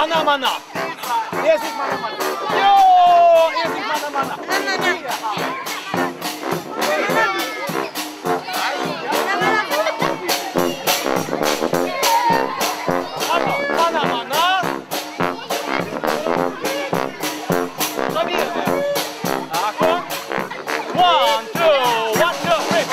Mana mana. Yes, it's mana mana. Yo, yes, it's mana mana. Mana mana. Zabijemy. Tak. 1, 2, 1, 2, 3.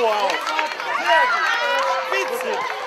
Wow. Witzig.